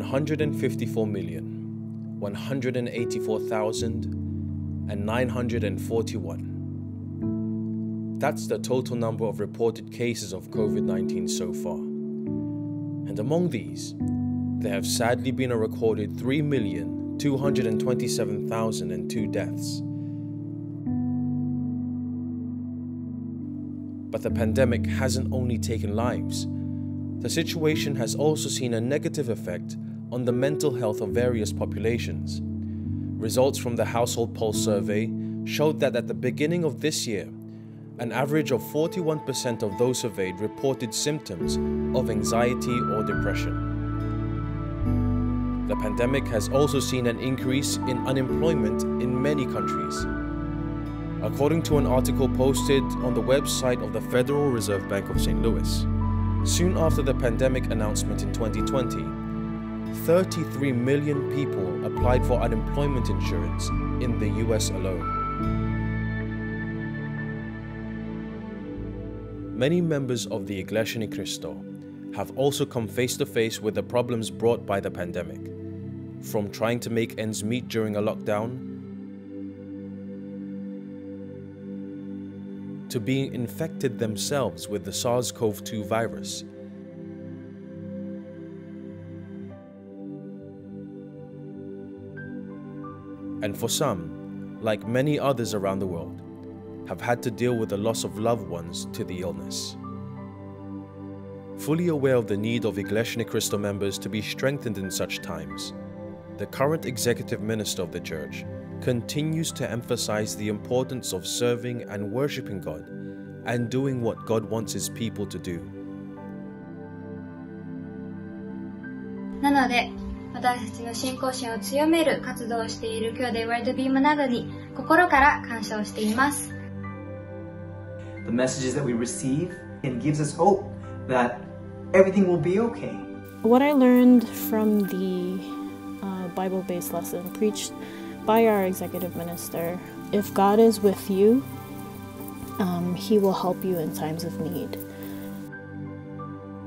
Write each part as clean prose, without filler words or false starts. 154,184,941. That's the total number of reported cases of COVID-19 so far. And among these, there have sadly been a recorded 3,227,002 deaths. But the pandemic hasn't only taken lives. The situation has also seen a negative effect on the mental health of various populations. Results from the Household Pulse survey showed that at the beginning of this year, an average of 41% of those surveyed reported symptoms of anxiety or depression. The pandemic has also seen an increase in unemployment in many countries. According to an article posted on the website of the Federal Reserve Bank of St. Louis, soon after the pandemic announcement in 2020, 33 million people applied for unemployment insurance in the US alone. Many members of the Iglesia Ni Cristo have also come face to face with the problems brought by the pandemic, from trying to make ends meet during a lockdown, to being infected themselves with the SARS-CoV-2 virus, and for some, like many others around the world, have had to deal with the loss of loved ones to the illness. Fully aware of the need of Iglesia Ni Cristo members to be strengthened in such times, the current executive minister of the church continues to emphasize the importance of serving and worshiping God and doing what God wants His people to do. なので、私たちの信仰心を強める活動をしている兄弟Eduardo V. Manaloに心から感謝をしています。The messages that we receive and gives us hope that everything will be okay. What I learned from the Bible-based lesson preached by our executive minister, if God is with you, He will help you in times of need.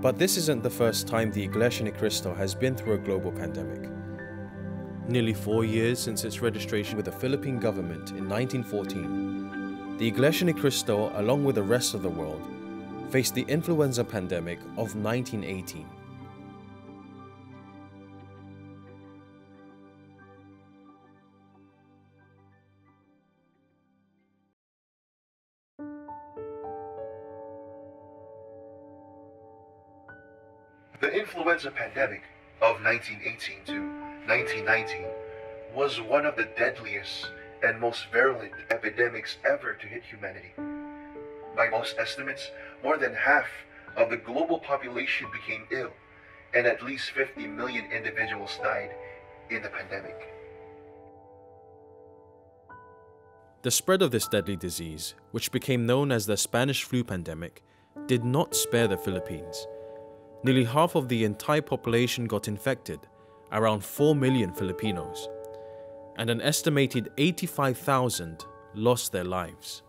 But this isn't the first time the Iglesia Ni Cristo has been through a global pandemic. Nearly 4 years since its registration with the Philippine government in 1914, the Iglesia Ni Cristo, along with the rest of the world, faced the influenza pandemic of 1918. The influenza pandemic of 1918 to 1919 was one of the deadliest and most virulent epidemics ever to hit humanity. By most estimates, more than half of the global population became ill, and at least 50 million individuals died in the pandemic. The spread of this deadly disease, which became known as the Spanish flu pandemic, did not spare the Philippines. Nearly half of the entire population got infected, around 4 million Filipinos, and an estimated 85,000 lost their lives.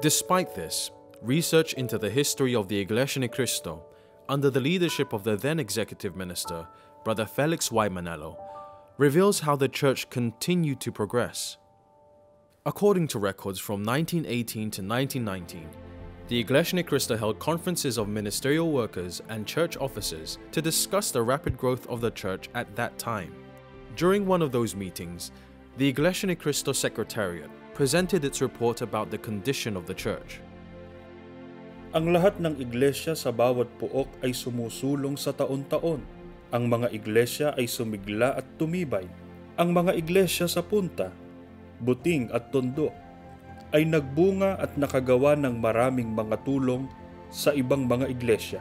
Despite this, research into the history of the Iglesia Ni Cristo, under the leadership of the then executive minister, Brother Felix Y. Manalo, reveals how the church continued to progress. According to records from 1918 to 1919, the Iglesia Ni Cristo held conferences of ministerial workers and church officers to discuss the rapid growth of the church at that time. During one of those meetings, the Iglesia Ni Cristo Secretariat presented its report about the condition of the church. Ang lahat ng iglesia sa bawat pook ay sumusulong sa taon-taon. Ang mga iglesia ay sumigla at tumibay. Ang mga iglesia sa punta, buting at tondo, ay nagbunga at nakagawa ng maraming mga tulong sa ibang mga iglesia.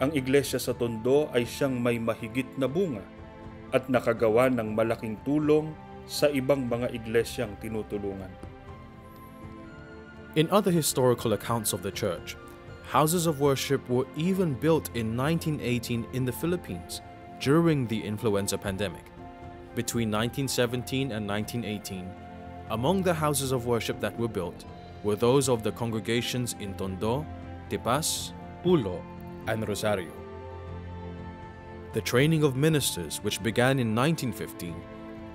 Ang iglesia sa Tondo ay siyang may mahigit na bunga at nakagawa ng malaking tulong sa ibang mga iglesyang tinutulungan. In other historical accounts of the church, houses of worship were even built in 1918 in the Philippines during the influenza pandemic. Between 1917 and 1918, among the houses of worship that were built were those of the congregations in Tondo, Tipas, Pulo, and Rosario. The training of ministers, which began in 1915,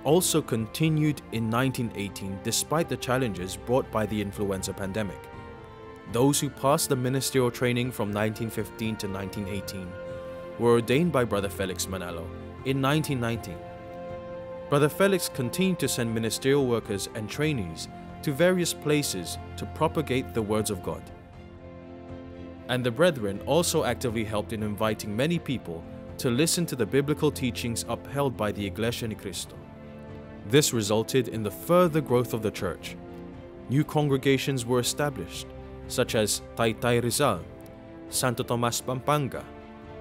also continued in 1918 despite the challenges brought by the influenza pandemic. Those who passed the ministerial training from 1915 to 1918 were ordained by Brother Felix Manalo in 1919. Brother Felix continued to send ministerial workers and trainees to various places to propagate the words of God. And the brethren also actively helped in inviting many people to listen to the biblical teachings upheld by the Iglesia Ni Cristo. This resulted in the further growth of the church. New congregations were established, such as Taytay Rizal, Santo Tomas Pampanga,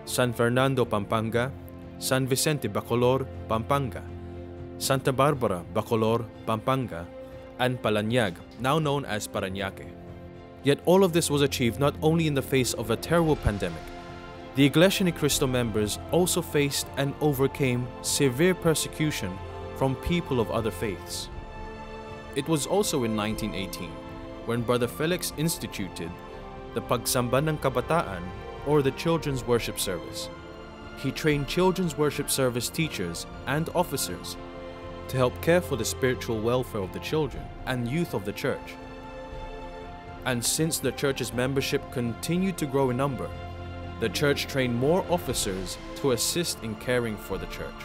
San Fernando Pampanga, San Vicente Bacolor Pampanga, Santa Barbara Bacolor Pampanga, and Parañaque, now known as Parañaque. Yet all of this was achieved not only in the face of a terrible pandemic. The Iglesia Ni Cristo members also faced and overcame severe persecution from people of other faiths. It was also in 1918 when Brother Felix instituted the Pagsamba ng Kabataan, or the Children's Worship Service. He trained Children's Worship Service teachers and officers to help care for the spiritual welfare of the children and youth of the church. And since the church's membership continued to grow in number, the church trained more officers to assist in caring for the church.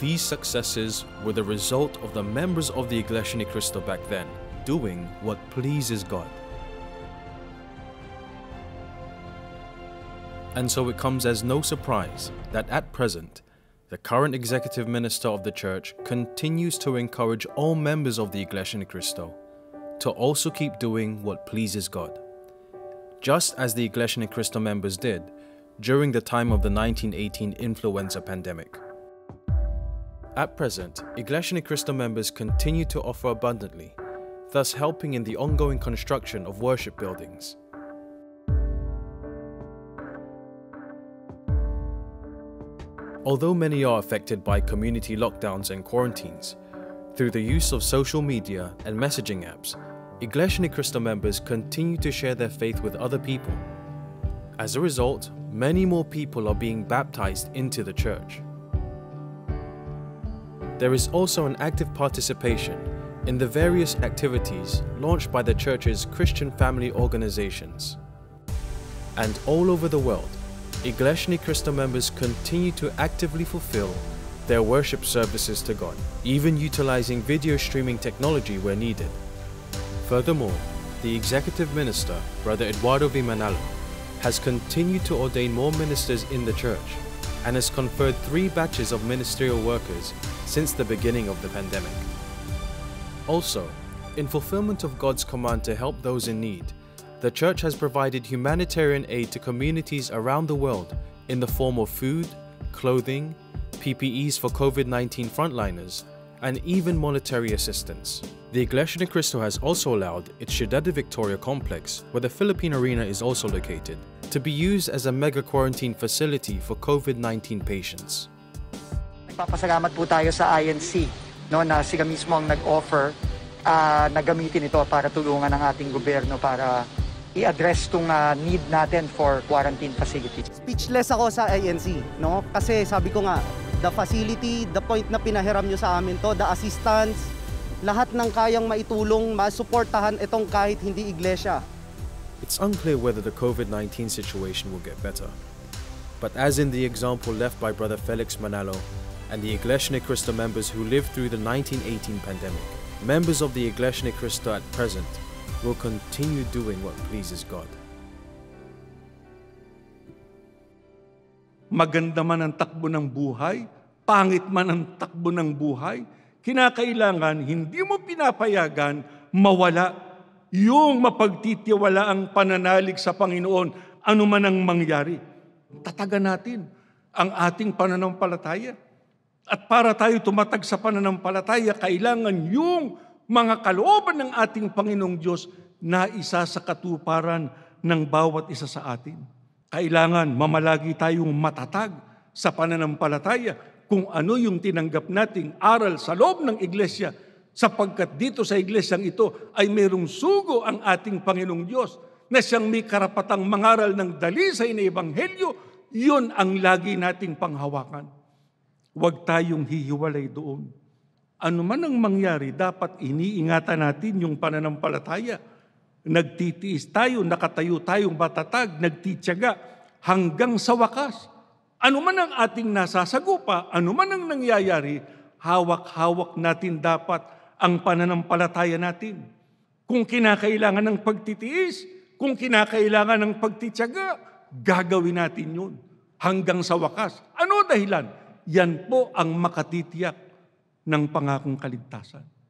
These successes were the result of the members of the Iglesia Ni Cristo back then doing what pleases God. And so it comes as no surprise that at present, the current executive minister of the church continues to encourage all members of the Iglesia Ni Cristo to also keep doing what pleases God, just as the Iglesia Ni Cristo members did during the time of the 1918 influenza pandemic. At present, Iglesia Ni Cristo members continue to offer abundantly, thus helping in the ongoing construction of worship buildings. Although many are affected by community lockdowns and quarantines, through the use of social media and messaging apps, Iglesia Ni Cristo members continue to share their faith with other people. As a result, many more people are being baptized into the church. There is also an active participation in the various activities launched by the church's Christian family organizations. And all over the world, Iglesia Ni Cristo members continue to actively fulfill their worship services to God, even utilizing video streaming technology where needed. Furthermore, the executive minister, Brother Eduardo V. Manalo, has continued to ordain more ministers in the church and has conferred 3 batches of ministerial workers since the beginning of the pandemic. Also, in fulfillment of God's command to help those in need, the church has provided humanitarian aid to communities around the world in the form of food, clothing, PPEs for COVID-19 frontliners, and even monetary assistance. The Iglesia Ni Cristo has also allowed its Ciudad de Victoria complex, where the Philippine Arena is also located, to be used as a mega quarantine facility for COVID-19 patients. Nagpapasalamat po tayo sa INC, no, na sila mismo ang nag-offer na gamitin ito para tulungan ang ating gobyerno para i-address itong need natin for quarantine facilities. Speechless ako sa INC, no? Kasi sabi ko nga, the facility, the point na pinahiram nyo sa amin to, the assistance, lahat ng kayang maitulong, masuportahan itong kahit hindi iglesia. It's unclear whether the COVID-19 situation will get better. But as in the example left by Brother Felix Manalo and the Iglesia Ni Cristo members who lived through the 1918 pandemic, members of the Iglesia Ni Cristo at present will continue doing what pleases God. Maganda man ang takbo ng buhay, pangit man ang takbo ng buhay, kinakailangan hindi mo pinapayagan mawala yung mapagtitiwalaang pananalig sa Panginoon, anuman ang mangyari. Tatagan natin ang ating pananampalataya. At para tayo tumatag sa pananampalataya, kailangan yung mga kalooban ng ating Panginoong Diyos na isa sa katuparan ng bawat isa sa atin. Kailangan mamalagi tayong matatag sa pananampalataya kung ano yung tinanggap nating aral sa loob ng iglesia, sapagkat dito sa iglesyang ito ay mayroong sugo ang ating Panginoong Diyos na siyang may karapatang mangaral ng dalisay na ebanghelyo, Yun ang lagi nating panghawakan. Huwag tayong hihiwalay doon. Ano man ang mangyari, dapat iniingatan natin yung pananampalataya. Nagtitiis tayo, nakatayo tayong matatag, nagtitiyaga hanggang sa wakas. Ano man ang ating nasasagupa, ano man ang nangyayari, hawak-hawak natin dapat ang pananampalataya natin. Kung kinakailangan ng pagtitiis, kung kinakailangan ng pagtitiyaga, gagawin natin yun hanggang sa wakas. Ano dahilan? Yan po ang makatitiyak ng pangakong kaligtasan.